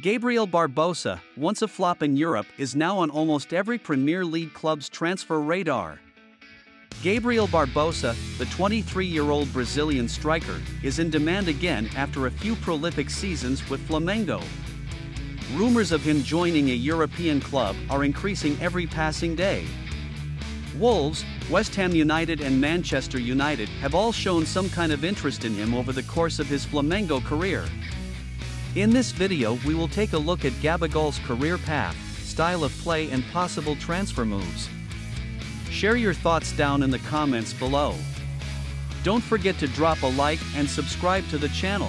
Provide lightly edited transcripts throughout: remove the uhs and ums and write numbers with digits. Gabriel Barbosa, once a flop in Europe, is now on almost every Premier League club's transfer radar. Gabriel Barbosa, the 23-year-old Brazilian striker, is in demand again after a few prolific seasons with Flamengo. Rumors of him joining a European club are increasing every passing day. Wolves, West Ham United and Manchester United have all shown some kind of interest in him over the course of his Flamengo career. In this video we will take a look at Gabigol's career path, style of play and possible transfer moves. Share your thoughts down in the comments below. Don't forget to drop a like and subscribe to the channel.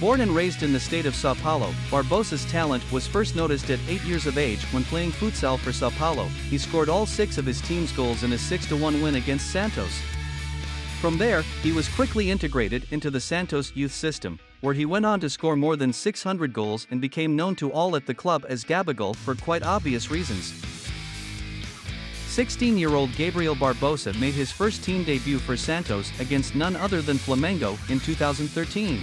Born and raised in the state of Sao Paulo, Barbosa's talent was first noticed at 8 years of age when playing futsal for Sao Paulo. He scored all 6 of his team's goals in a 6-1 win against Santos. From there, he was quickly integrated into the Santos youth system, where he went on to score more than 600 goals and became known to all at the club as Gabigol for quite obvious reasons. 16-year-old Gabriel Barbosa made his first team debut for Santos against none other than Flamengo in 2013.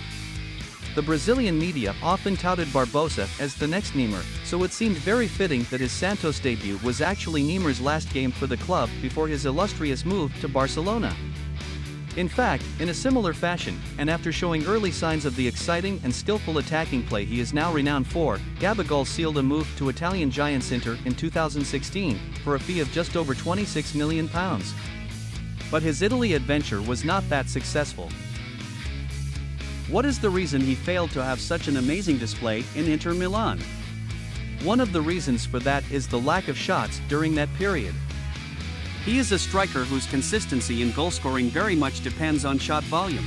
The Brazilian media often touted Barbosa as the next Neymar, so it seemed very fitting that his Santos debut was actually Neymar's last game for the club before his illustrious move to Barcelona. In fact, in a similar fashion, and after showing early signs of the exciting and skillful attacking play he is now renowned for, Gabigol sealed a move to Italian giants Inter in 2016, for a fee of just over £26 million. But his Italy adventure was not that successful. What is the reason he failed to have such an amazing display in Inter Milan? One of the reasons for that is the lack of shots during that period. He is a striker whose consistency in goalscoring very much depends on shot volume.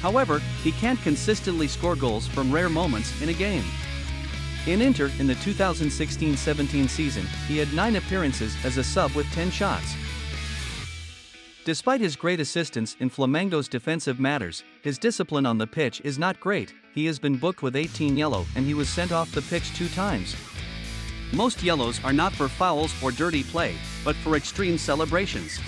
However, he can't consistently score goals from rare moments in a game. In Inter in the 2016-17 season, he had 9 appearances as a sub with 10 shots. Despite his great assistance in Flamengo's defensive matters, his discipline on the pitch is not great. He has been booked with 18 yellow and he was sent off the pitch 2 times. Most yellows are not for fouls or dirty play, but for extreme celebrations.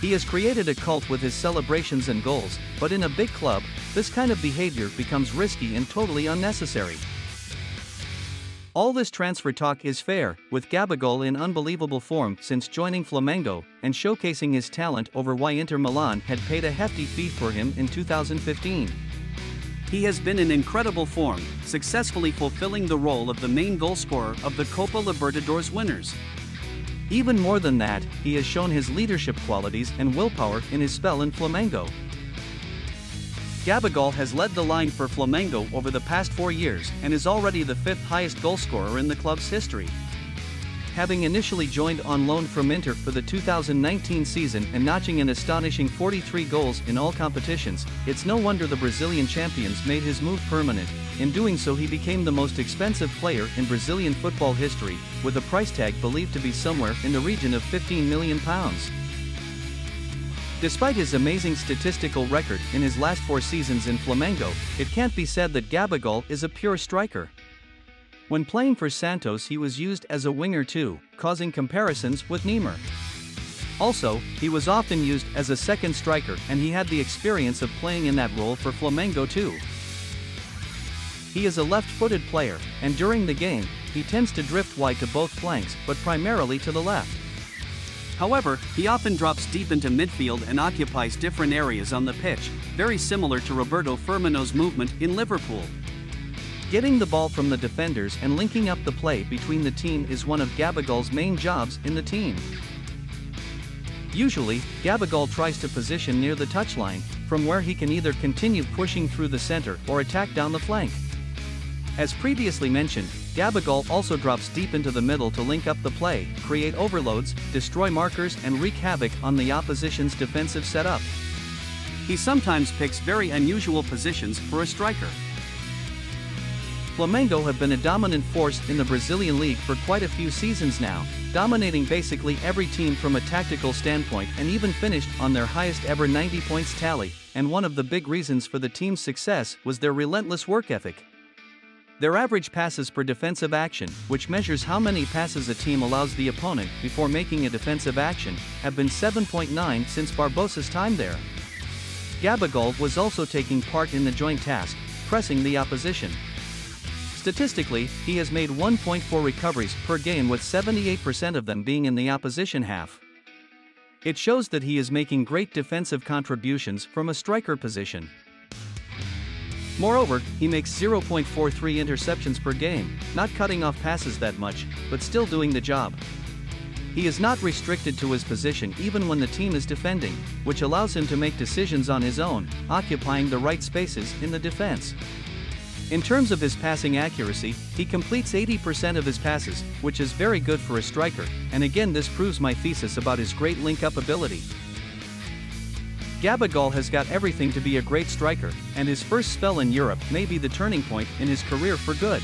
He has created a cult with his celebrations and goals, but in a big club, this kind of behavior becomes risky and totally unnecessary. All this transfer talk is fair, with Gabigol in unbelievable form since joining Flamengo and showcasing his talent over why Inter Milan had paid a hefty fee for him in 2015. He has been in incredible form, successfully fulfilling the role of the main goalscorer of the Copa Libertadores winners. Even more than that, he has shown his leadership qualities and willpower in his spell in Flamengo. Gabigol has led the line for Flamengo over the past 4 years and is already the 5th highest goalscorer in the club's history. Having initially joined on loan from Inter for the 2019 season and notching an astonishing 43 goals in all competitions, it's no wonder the Brazilian champions made his move permanent. In doing so he became the most expensive player in Brazilian football history, with a price tag believed to be somewhere in the region of £15 million. Despite his amazing statistical record in his last 4 seasons in Flamengo, it can't be said that Gabigol is a pure striker. When playing for Santos he was used as a winger too, causing comparisons with Neymar. Also, he was often used as a second striker and he had the experience of playing in that role for Flamengo too. He is a left-footed player, and during the game, he tends to drift wide to both flanks but primarily to the left. However, he often drops deep into midfield and occupies different areas on the pitch, very similar to Roberto Firmino's movement in Liverpool. Getting the ball from the defenders and linking up the play between the team is one of Gabigol's main jobs in the team. Usually, Gabigol tries to position near the touchline, from where he can either continue pushing through the center or attack down the flank. As previously mentioned, Gabigol also drops deep into the middle to link up the play, create overloads, destroy markers and wreak havoc on the opposition's defensive setup. He sometimes picks very unusual positions for a striker. Flamengo have been a dominant force in the Brazilian league for quite a few seasons now, dominating basically every team from a tactical standpoint and even finished on their highest ever 90 points tally, and one of the big reasons for the team's success was their relentless work ethic. Their average passes per defensive action, which measures how many passes a team allows the opponent before making a defensive action, have been 7.9 since Barbosa's time there. Gabigol was also taking part in the joint task, pressing the opposition. Statistically, he has made 1.4 recoveries per game, with 78% of them being in the opposition half. It shows that he is making great defensive contributions from a striker position. Moreover, he makes 0.43 interceptions per game, not cutting off passes that much, but still doing the job. He is not restricted to his position even when the team is defending, which allows him to make decisions on his own, occupying the right spaces in the defense. In terms of his passing accuracy, he completes 80% of his passes, which is very good for a striker, and again this proves my thesis about his great link-up ability. Gabigol has got everything to be a great striker, and his first spell in Europe may be the turning point in his career for good.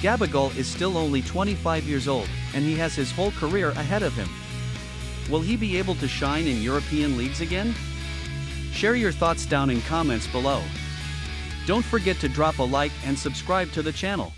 Gabigol is still only 25 years old, and he has his whole career ahead of him. Will he be able to shine in European leagues again? Share your thoughts down in comments below. Don't forget to drop a like and subscribe to the channel.